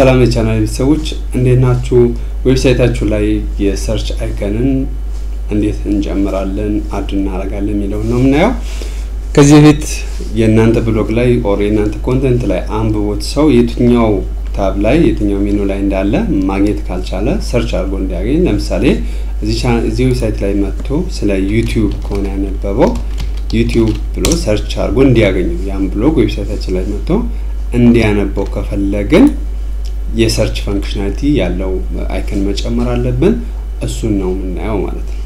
سلام القناة بسويش عندنا شو ويبسايت هاتشو لاي يسيرش ايكونن عنديت نجمرالن عدنا نارغالن ميلون نمنايو كزي بيت የእናንተ ብሎግ ላይ ኦር የእናንተ ኮንተንት ላይ አንብቦት ሰው የትኛው ታብ ላይ የትኛው ሜኑ ላይ እንዳለ ማግኔት ካልቻለ ሰርች አድርጎ እንዲያገኝ ለምሳሌ እዚህ ዌብሳይት ላይ መጥቶ ስለ ዩቲዩብ ከሆነ ያነበበው ዩቲዩብ ብሎ ሰርች አድርጎ እንዲያገኝ ያን ብሎግ ዌብሳይታችን ላይ መጥቶ እንዲያነበው ከፈለግን የሰርች ፋንክሽናሊቲ ያለው አይኮን መጨመር አለብን እሱን ነው የምናየው ማለት ነው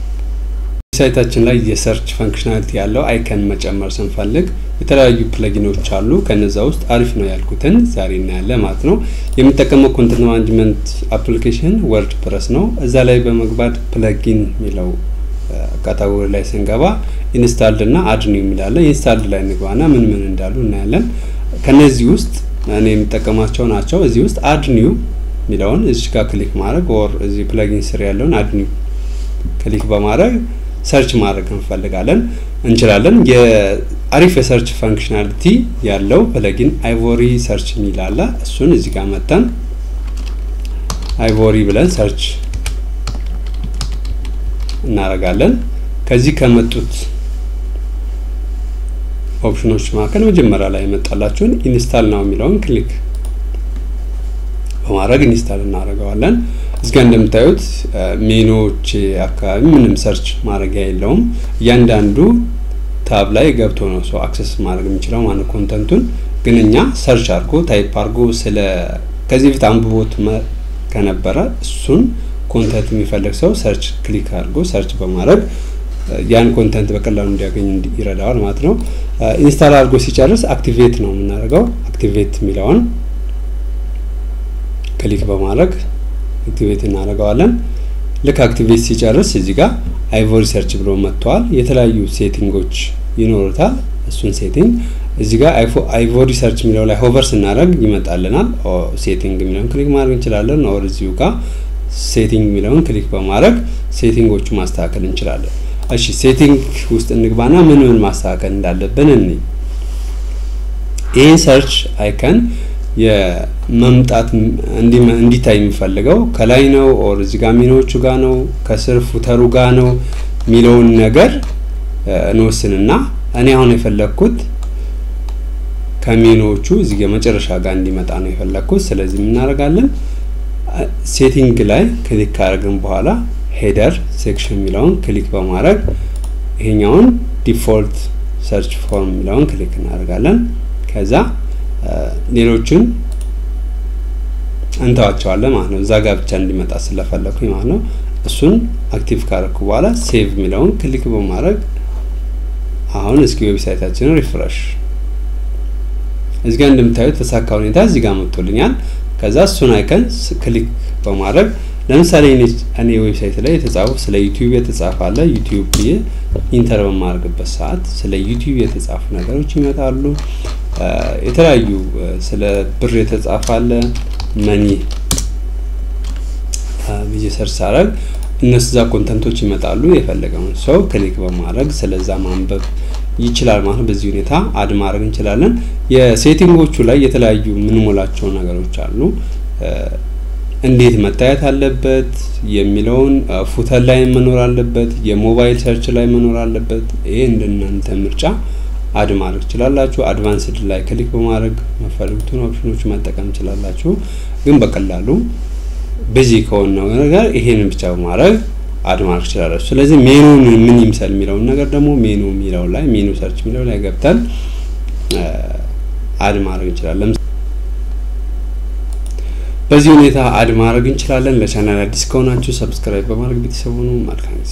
ዌብሳይታችን ላይ የሰርች ፋንክሽናሊቲ ያለው አይኮን መጨመር ስንፈልግ የተለያዩ ፕለጊኖች አሉ ከነዛ ውስጥ አሪፍ ነው ያልኩትን ዛሬ እናያለን ማለት ነው የምንጠቀመው ኮንተንት ማኔጅመንት አፕሊኬሽን ወርድፕረስ ነው እዛ ላይ በመግባት ፕለጊን የሚለው ካታጎሪ ላይ ስንገባ ኢንስታልድ እና አድ ነው የሚላለ ኢንስታልድ ላይ ንገዋና ምን ምን እንዳሉ እናያለን ከነዚህ ውስጥ እኔ የምጠቀማቸው ናቸው እዚህ ውስጥ አድ ኒው ሚለውን እዚህ ጋር ክሊክ ማድረግ ኦር እዚህ ፕለጊን ስር ያለውን አድ ኒው ክሊክ በማድረግ ሰርች ማድረግ እንፈልጋለን እንችላለን የአሪፍ ሰርች ፋንክሽናሊቲ ያለው ፕለጊን አይቮሪ ሰርች ሚላላ እሱን እዚህ ጋር መጣን አይቮሪ ብለን ሰርች እናረጋለን ከዚህ ከመጡት ኦፕሽኖች ማከለ መጀመሪያ ላይ መጣላችሁን ኢንስታል ነው የሚለውን ክሊክ በማድረግ ኢንስታል እናረጋዋለን እዚህ ጋር እንደምታዩት ሜኖች አካባቢ ምንም ሰርች ማድረግ አይደለም ያንዳንዱ ታብ ላይ ገብቶ ነው ሰው አክሰስ ማድረግ የሚችለው ማን ኮንተንቱን ግንኛ ሰርች አድርጎ ታይፕ አድርጎ ስለ ከዚህ ፊት አንብቦት ከነበረ እሱን ኮንተንት የሚፈልግ ሰው ሰርች ክሊክ አድርጎ ሰርች በማድረግ ያን ኮንተንት በቀላሉ እንዲያገኝ ይረዳዋል ማለት ነው ኢንስታል አድርጎ ሲጨርስ አክቲቬት ነው የምናደርገው አክቲቬት ሚለውን ክሊክ በማድረግ አክቲቬት እናደርጋለን ለካ አክቲቬት ሲጨርስ እዚህ ጋር አይቮሪ ሰርች ብሎ መጥቷል የተለያዩ ሴቲንጎች ይኖርታል እሱን ሴቲንግ እዚህ ጋር አይቮሪ ሰርች ሚለው ላይ ሆቨር ስናደርግ ይመጣልናል ሴቲንግ ሚለውን ክሊክ ማድረግ እንችላለን ኦር እዚሁ ጋር ሴቲንግ ሚለውን ክሊክ በማድረግ ሴቲንጎቹ ማስተካከል እንችላለን እሺ ሴቲንግ ውስጥ እንግባና ምን ምን ማስተካከል እንዳለብን እንይ ይሄ ሰርች አይኮን የመምጣት እንዲታይ የሚፈልገው ከላይ ነው ኦር እዚህ ጋር ሚኖቹ ጋር ነው ከስር ፉተሩ ጋር ነው ሚለውን ነገር እንወስንና እኔ አሁን የፈለኩት ከሚኖቹ እዚህ ጋር መጨረሻ ጋር እንዲመጣ ነው የፈለኩት ስለዚህ ምን እናደርጋለን ሴቲንግ ላይ ክሊክ አድርገን በኋላ ሄደር ሴክሽን ሚለውን ክሊክ በማድረግ ይሄኛውን ዲፎልት ሰርች ፎርም ሚለውን ክሊክ እናደርጋለን ከዛ ሌሎችን እንታዋቸዋለን ማለት ነው እዛ ጋር ብቻ እንዲመጣ ስለፈለኩኝ ማለት ነው እሱን አክቲቭ ካደረኩ በኋላ ሴቭ ሚለውን ክሊክ በማድረግ አሁን እስኪ ዌብሳይታችንን ሪፍሬሽ እዚህ ጋር እንደምታዩት ተሳካው ሁኔታ እዚህ ጋር መጥቶልኛል ከዛ እሱን አይኮን ክሊክ በማድረግ ለምሳሌ እኔ ዌብሳይት ላይ የተጻፈው ስለ ዩቲዩብ የተጻፈ አለ ዩቲዩብ ኢንተር በማድረግበት ሰዓት ስለ ዩቲዩብ የተጻፈ ነገሮች ይመጣሉ የተለያዩ ስለ ብር የተጻፈ አለ መኒ ቢጀሰር ሳረግ እነዛ ኮንተንቶች ይመጣሉ የፈለገውን ሰው ክሊክ በማድረግ ስለዛ ማንበብ ይችላል ማለት በዚህ ሁኔታ አድ ማድረግ እንችላለን የሴቲንጎቹ ላይ የተለያዩ ምን ሞላቸው ነገሮች አሉ እንዴት መታየት አለበት የሚለውን ፉተር ላይ መኖር አለበት የሞባይል ሰርች ላይ መኖር አለበት ይሄ እንደናንተ ምርጫ አድ ማድረግ ይችላልላችሁ አድቫንስድ ላይ ክሊክ በማድረግ መፈልጉትን ኦፕሽኖች መጠቀም ይችላልላችሁ ግን በቀላሉ በዚህ ከሆነ ነገር ይሄንን ብቻ በማድረግ አድ ማድረግ ይችላልላችሁ ስለዚህ ሜኑን ምን ይምሰል የሚለውን ነገር ደግሞ ሜኑ የሚለው ላይ ሜኑ ሰርች የሚለው ላይ ገብተን አድ ማድረግ ይችላል በዚህ ሁኔታ አድ ማድረግ እንችላለን ለቻናል አዲስ ከሆናችሁ ሰብስክራይብ በማድረግ ቤተሰቡን ማድረግ